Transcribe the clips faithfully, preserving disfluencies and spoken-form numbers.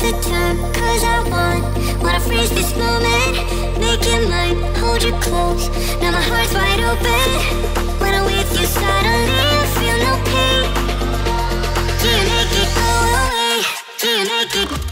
the time, cause I want, wanna freeze this moment, make it mine, hold you close, now my heart's wide open, when I'm with you suddenly I feel no pain, do you make it go away, do you make it?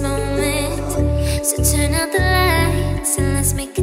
Moment, so turn out the lights and let's make it